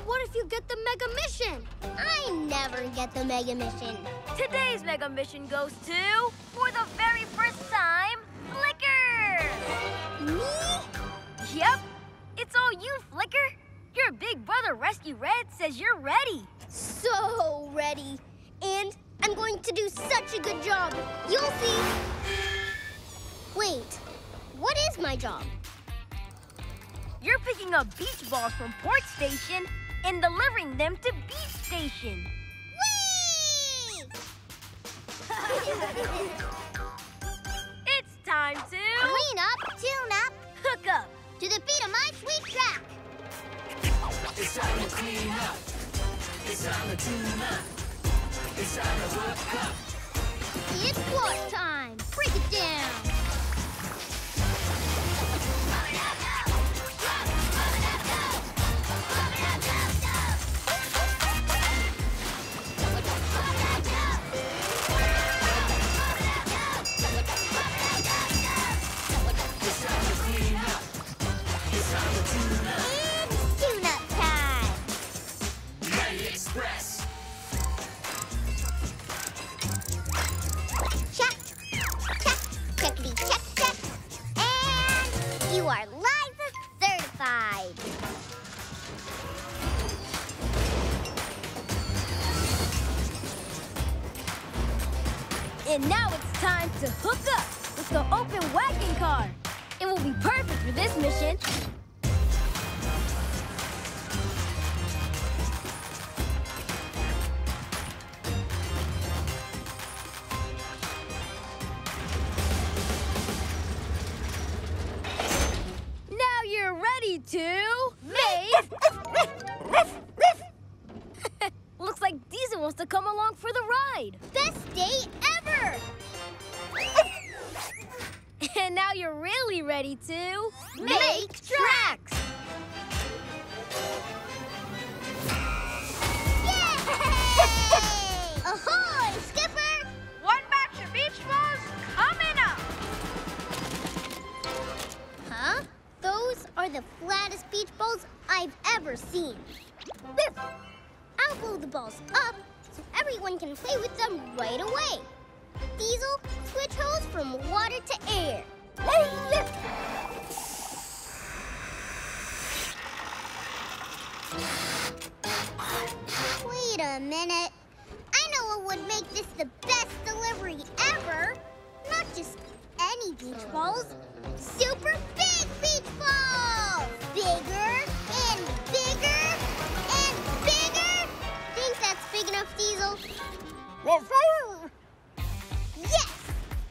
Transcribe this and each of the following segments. But what if you get the mega mission? I never get the mega mission. Today's mega mission goes to, for the very first time, Flicker! Me? Yep. It's all you, Flicker. Your big brother, Rescue Red, says you're ready. So ready. And I'm going to do such a good job. You'll see. Wait, what is my job? You're picking up beach balls from Port Station and delivering them to Beach Station. Whee! It's time to... clean up, tune up, hook up. To the beat of my sweet track. It's time to clean up. It's time to tune up. It's time to hook up. It's Port time. Break it down. And now it's time to hook up with the open wagon car. It will be perfect for this mission. Now you're ready to make... Looks like Diesel wants to come along for the ride. Best day ever! And now you're really ready to... make tracks! Yay! Ahoy, Skipper! One batch of beach balls coming up! Huh? Those are the flattest beach balls I've ever seen. I'll blow the balls up so everyone can play with them right away. Diesel, switch hose from water to air. Wait a minute. I know what would make this the best delivery ever. Not just any beach balls. Super big beach balls! Bigger and bigger and bigger! Think that's big enough, Diesel? Yes!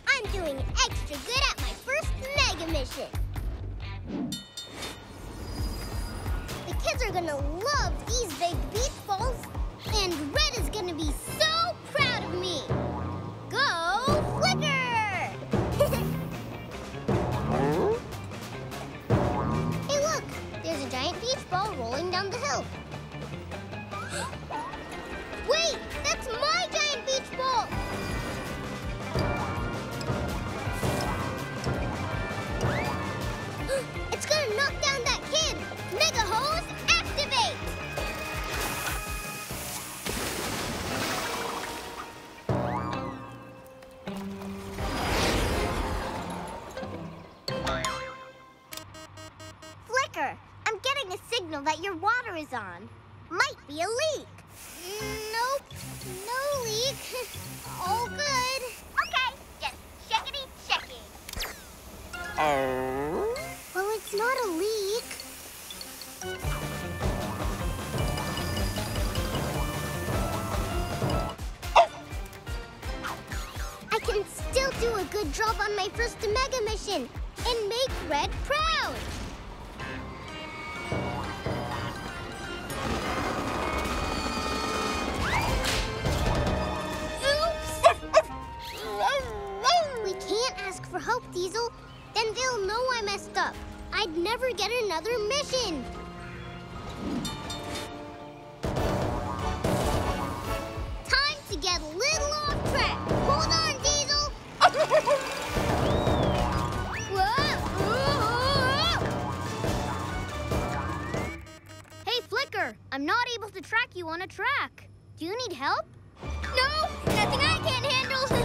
I'm doing extra good at my first mega mission. The kids are gonna love these big beach balls, and Red is gonna be so proud of me. Go Flicker! Hey look, there's a giant beach ball rolling down the hill. Wait, that's my giant beach ball! Knock down that kid! Mega hose, activate! Flicker, I'm getting a signal that your water is on. Might be a leak. Nope, no leak. All good. Okay, just checkity-checking. Oh. It's not a leak. I can still do a good job on my first mega mission and make Red proud. Oops! We can't ask for help, Diesel. Then they'll know I messed up. I'd never get another mission. Time to get a little off track. Hold on, Diesel. Whoa, whoa, whoa. I'm not able to track you on a track. Do you need help? No, nothing I can't handle. See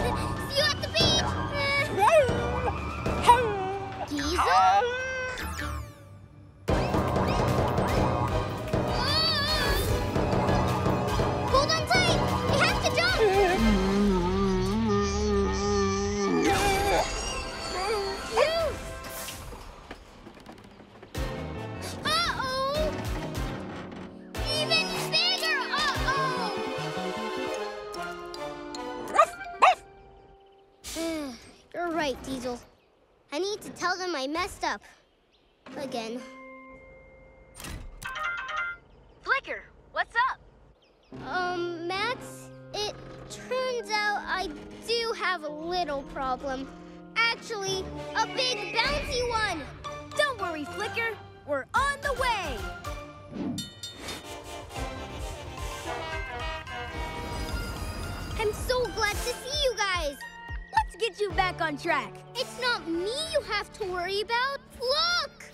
you at the beach. Diesel? Diesel. I need to tell them I messed up. Again. Flicker, what's up? Max, it turns out I do have a little problem. Actually, a big bouncy one! Don't worry, Flicker. We're on the way! I'm so glad to see you guys! Get you back on track. It's not me you have to worry about. Look!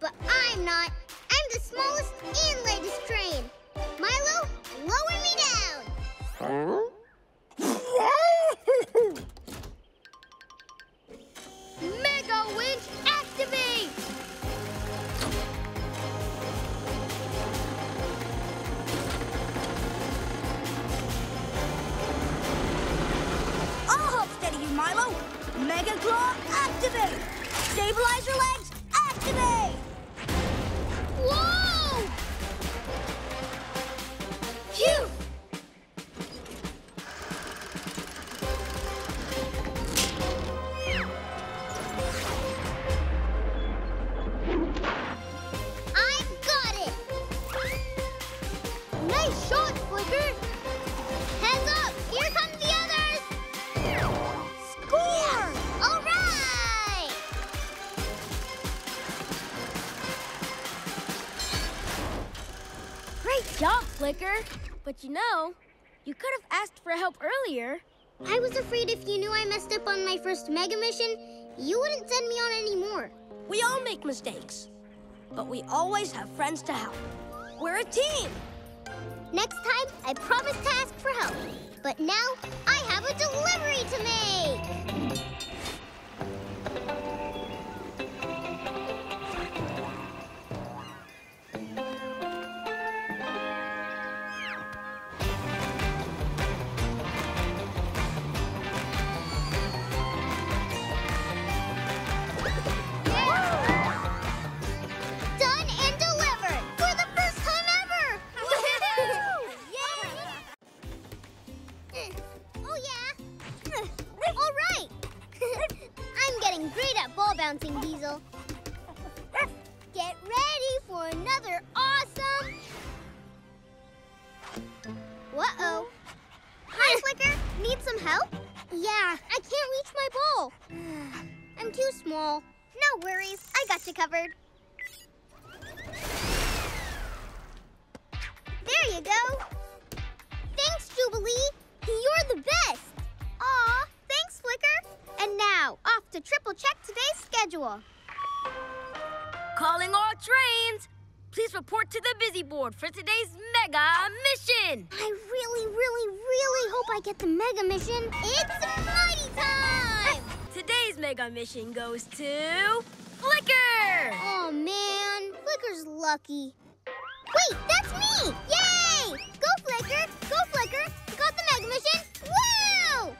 But I'm not. I'm the smallest and latest train. Milo, lower me down. Mega winch activate! Milo, Mega Claw, activate! Stabilize your legs, activate! Whoa! Phew! I've got it! Nice shot, Flicker! Heads up, here comes the other! Great job, Flicker. But you know, you could have asked for help earlier. I was afraid if you knew I messed up on my first Mega mission, you wouldn't send me on anymore. We all make mistakes, but we always have friends to help. We're a team. Next time, I promise to ask for help. But now, I have a delivery to make. Bouncing, Diesel. Get ready for another awesome... Uh-oh. Hi, Flicker. Need some help? Yeah, I can't reach my ball. I'm too small. No worries. I got you covered. There you go. Thanks, Jubilee. You're the best. Aw, thanks, Flicker. And now, off to triple-check today's schedule. Calling all trains! Please report to the busy board for today's Mega Mission! I really hope I get the Mega Mission. It's mighty time! Today's Mega Mission goes to... Flicker! Oh, man. Flicker's lucky. Wait, that's me! Yay! Go, Flicker! Go, Flicker! Got the Mega Mission! Woo!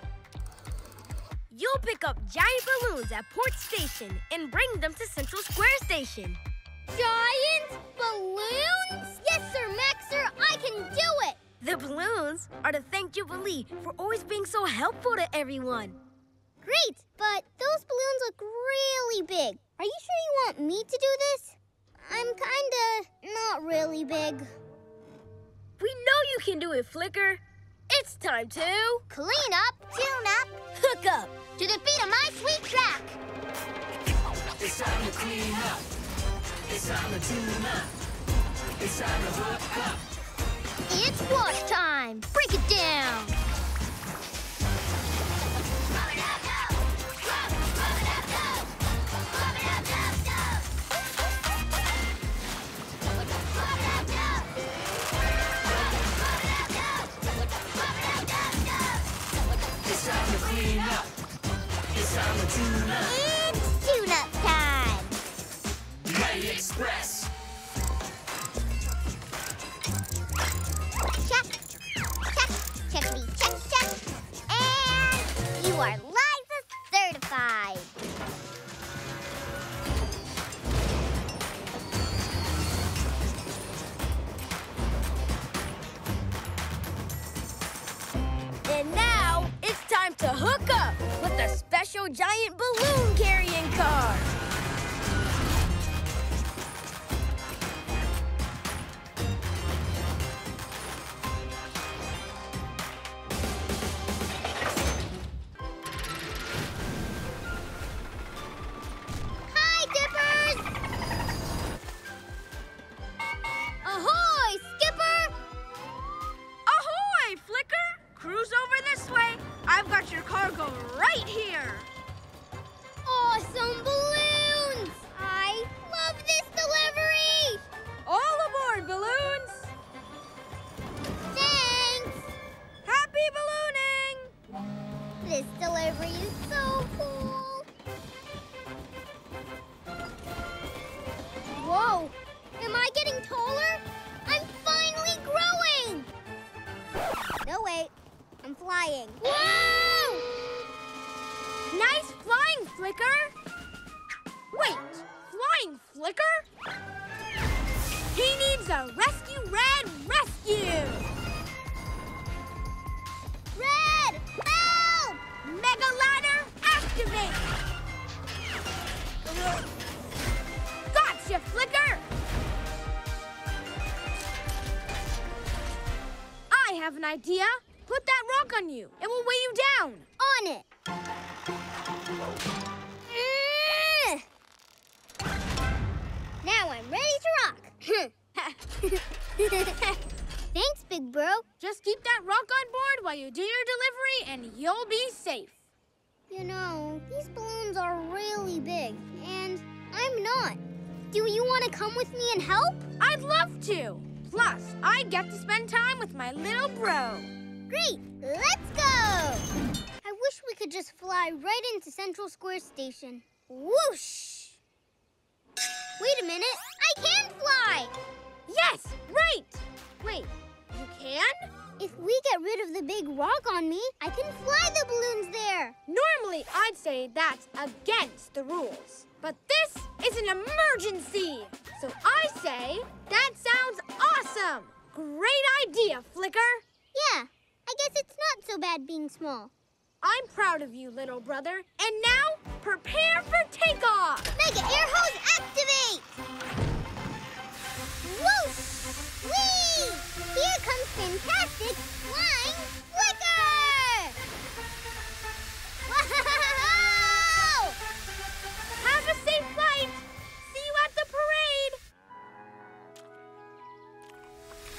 You'll pick up giant balloons at Port Station and bring them to Central Square Station. Giant balloons? Yes, sir, Max, sir, I can do it! The balloons are to thank Jubilee for always being so helpful to everyone. Great, but those balloons look really big. Are you sure you want me to do this? I'm kinda not really big. We know you can do it, Flicker. It's time to... Clean up, tune up, hook up to the beat of my sweet track. It's time to clean up. It's time to tune up. It's time to hook up. It's wash time. Break it down. taller? I'm finally growing! No, wait. I'm flying. Whoa! Nice flying, Flicker! Wait, flying Flicker? He needs a Rescue Red rescue! Red, help! Mega Ladder, activate! Gotcha, Flicker! I have an idea. Put that rock on you. It will weigh you down. On it. Now I'm ready to rock. Thanks, Big Bro. Just keep that rock on board while you do your delivery and you'll be safe. You know, these balloons are really big, and I'm not. Do you want to come with me and help? I'd love to. Plus, I get to spend time with my little bro. Great, let's go! I wish we could just fly right into Central Square Station. Whoosh! Wait a minute, I can fly! Yes, right! Wait, you can? If we get rid of the big rock on me, I can fly the balloons there. Normally, I'd say that's against the rules. But this is an emergency! So I say, that sounds awesome! Great idea, Flicker! Yeah. I guess it's not so bad being small. I'm proud of you, little brother. And now, prepare for takeoff! Mega air hose activate! Whoosh! Whee! Here comes fantastic flying Flicker! Wow! Have a safe flight! See you at the parade!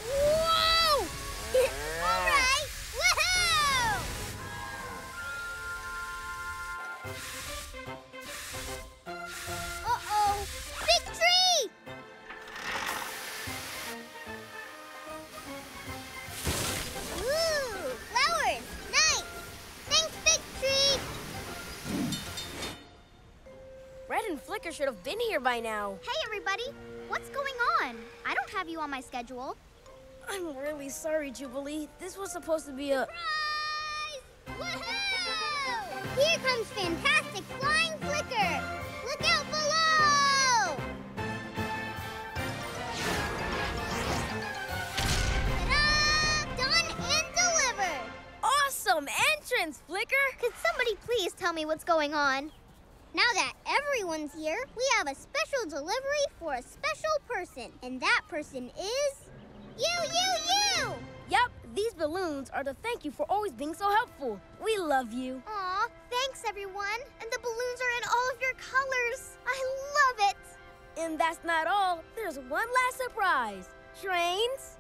Whoa! All right! Uh-oh! Big tree! Ooh! Flowers! Nice! Thanks, Big Tree! Red and Flicker should have been here by now. Hey, everybody! What's going on? I don't have you on my schedule. I'm really sorry, Jubilee. This was supposed to be a... Surprise! Woohoo! Here comes fantastic flying Flicker! Look out below! Ta-da! Done and delivered! Awesome entrance, Flicker! Could somebody please tell me what's going on? Now that everyone's here, we have a special delivery for a special person. And that person is... You! Yep, these balloons are to thank you for always being so helpful. We love you. Aw, thanks, everyone. And the balloons are in all of your colors. I love it. And that's not all. There's one last surprise. Trains.